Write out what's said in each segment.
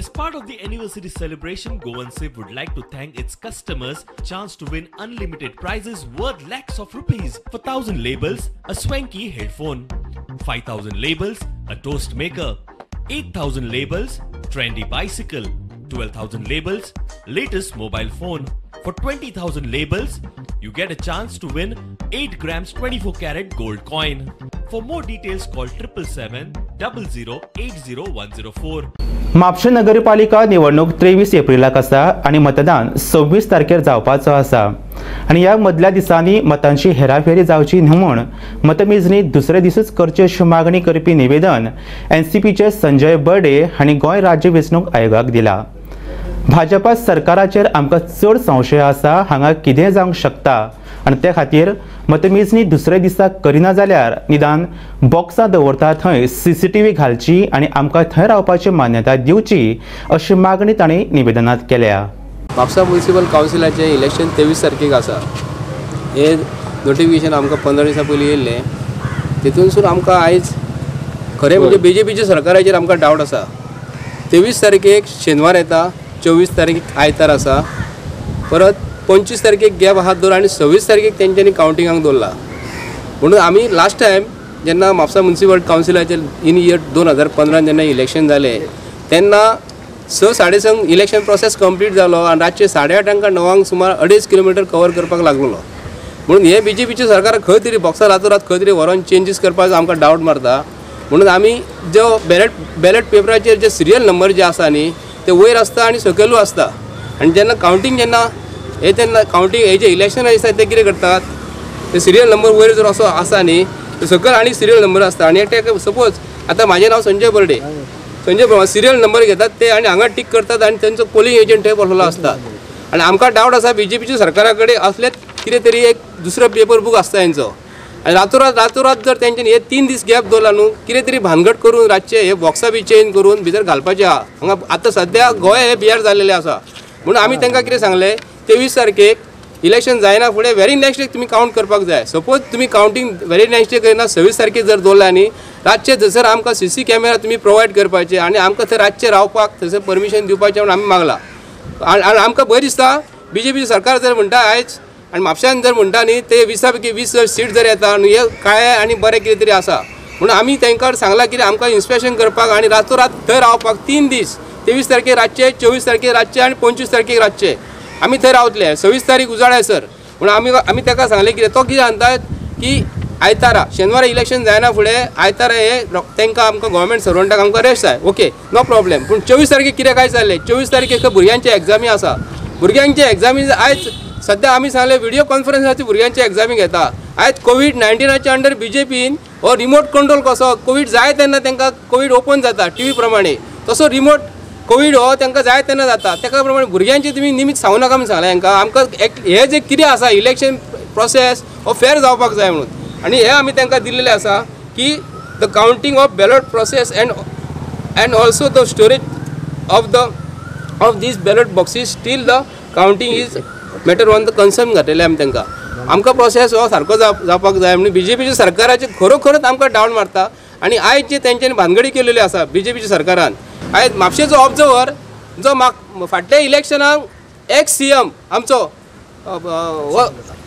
As part of the anniversary celebration, Goanse would like to thank its customers chance to win unlimited prizes worth lakhs of rupees. For 1,000 labels, a swanky headphone. 5,000 labels, a toast maker. 8,000 labels, trendy bicycle. 12,000 labels, latest mobile phone. For 20,000 labels, you get a chance to win 8 grams 24 karat gold coin. For more details, call 777-0080-104. म्हापशे नगरपालिका निवडणूक 23 एप्रिलाक आसा आणि मतदान 26 तारखेर जावपाचो आसा आणि ह्या मदल्या दिसांनी मतांची हेराफेरी जावची न्हू म्हण मतमेजणी दुसरे दिसूच करचे अशी मागणी करपी निवेदन NCPचे संजय बर्डे हांणी गोंय राज्य वेंचणूक आयोगाक दिला। भाजपा सरकाराचेर आमकां चड संशय आसा, हांगा कितें जावंक शकता आणि ते खातीर मतमेजणी दुसरे दिसा करिना जाल्यार निदान बॉक्सां दवरता थंय CCTV घालची आणि आमकां थंय रावपाची मान्यताय दिवची अशी मागणी तांणी निवेदनात केल्या। म्हापसा म्युनिसिपल कावन्सिलाचे इलेक्शन 23 तारखेक आसा। हे नोटिफिकेशन आमकां 15 दिसां पयलीं येयल्लें, तितूनसून आमकां आयज खरें म्हणजे BJPच्या सरकाराचेर आमकां डावट आसा। 23 तारखेक शेनवार येता, 24 तारीख आयतार आसा, परत 25 तारखेक गॅप हात दवर आणि 26 तारखेक त्यांच्यानी काउंटिंगाक दवरला। म्हणून आम्ही लास्ट टाइम जेन्ना म्हापसा म्युनिसिपल कावन्सिलाचे इन इयर 2015 जेन्ना इलेक्शन झाले तेन्ना 6 साडे 6 इलेक्शन प्रोसेस कंप्लीट झालो आणि रातचे 8:30 का 9 सुमार 2.5 किलोमीटर कवर करपाक लागलो। म्हणून हे BJPचे सरकार खंय तरी बॉक्सा रातोरात खंय तरी व्हरून चेंजीस करपाचो आमकां डावट मारता। म्हणून आम्ही जो बॅलेट पेपराचेर जे सिरियल नंबर जे आसा न्ही ते वयर आसता आणि सकयलू आसता आणि जेन्ना काउंटिंग काउंटिंग हे जे इलेक्शन आसा ते कितें करतात, ते सिरियल नंबर वयर जर असो आसा न्ही ते सकयल आनी सिरियल नंबर आसता आणि एकटे सपोज आतां म्हाजें नांव संजय बर्डे, संजय बर्डे सिरियल नंबर घेतात ते आणि हांगा टीक करतात आणि तेंचो पोलिंग एजंट थंय बसलेलो आसता। आणि आमकां डावट आसा BJPच्या सरकारा कडेन असलेच कितें तरी एक दुसरो पेपर बूक आसता हेंचो आणि रातोरात जर तेंच्यांनी हे 3 दीस गॅप दवरला न्हू कितें तरी भानगड करून रातचे हे बॉक्सां बी चेंज करून भितर घालपाचें आहा। हांगा आतां सद्या गोंय हे बियार जाल्लेलें आसा म्हणून आमी तांकां कितें सांगलें 23 तारखेक इलेक्शन जायना, फुडें वेरी नेक्स्ट डे तुमी काउंट करपाक जाय। सपोज तुमी काउंटिंग वेरी नेक्स्ट डे करना 26 तारखेक जर दवरला न्ही रातचे थंयसर आमकां CC कॅमेरा तुमी प्रोवायड करपाचे आणि आमकां थंय रातचे रावपाक थंयसर परमिशन दिवपाचें म्हणून आमी मागलां। आनी आमकां बरें दिसता BJP सरकार जर म्हणटा आयज आणि म्हापशान जर म्हणटा न्ही ते 20 पैकी 20 सीट जर येता आणि हे काळे आणि बरें कितें तरी आसा। म्हणून आमी तांकां सांगलां की आमकां इन्स्पेक्शन करपाक आणि रातोरात थंय रावपाक 3 दीस 23 तारखेक रातचे, 24 तारखेक रातचे आणि 25 तारखेक रातचे आम्ही थंय रावतले। 26 तारीख उजाडाय सर म्हणून आम्ही ताका सांगले की तो कितें सांगतात की आयतारा शेनवारा इलेक्शन जायना, फुडें आयतारा हे तांकां आमकां गव्हर्मेंट सर्वंटाक आमकां रेस्ट जाय, ओके नो प्रॉब्लेम। पूण 24 तारखेक कितें काय जाल्लें, 24 तारखेक भुरग्यांचे एग्जामी आसा, भुरग्यांचे एग्जामी आयज सद्या आम्ही सांगले व्हिडिओ कॉन्फरन्साची भुरग्यांचे एग्जामी घेता। आयज COVID-19 अंडर BJPन हो रिमोट कंट्रोल कसो कोविड जाय तेन्ना तांकां कोविड ओपन जाता TV प्रमाणे, तसो रिमोट कोविड हो तांकां जाय तेन्ना जाता। त्या प्रमाणे भुरग्यांची तुमी निमीत सांगू नाका म्हणून सांगलें हांकां आमकां हे जे कितें आसा इलेक्शन प्रोसेस हो फेर जावपाक जाय म्हणून। आनी हे आमी तांकां दिल्लेलें आसा की the counting of ballot process and also the storage of this ballot boxes still the counting is matter on the concern घातलेलें आमी तांकां। आमकां प्रोसेस हो सारको जावपाक जाय म्हणून BJPच्या सरकाराचें खरोखरच आमकां डावन मारता आनी आयज जे तेंच्यांनी भानगडी केलेली आसा BJPच्या सरकारान। आयज म्हापशेचो ऑब्जर्वर जो फाटल्या इलेक्शनाक ex-CM आमचो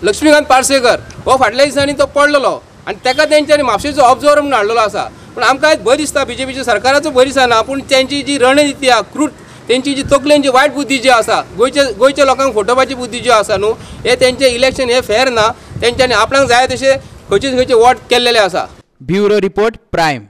लक्ष्मीकांत पार्सेकर हो फाटल्या दिसांनी तो पडलेलो आनी ताका तेंच्यांनी म्हापशेचो ऑब्जर्वर म्हणून हाडलेलो आसा। पूण आमकां आयज बरें दिसता BJPच्या सरकाराचो बरें दिसना, पूण तेंची जी रणनीती आसा क्रूट तेंची जी तकलेन जी वायट बुद्धी जी आसा गोंयच्या लोकांक फटोवपाची बुद्धी जी आसा न्हू हे तेंचे इलेक्शन हे फेर ना, तेंच्यांनी आपणाक जाय तशें खंयचे वॉट केल्लेले आसा। Bureau report prime.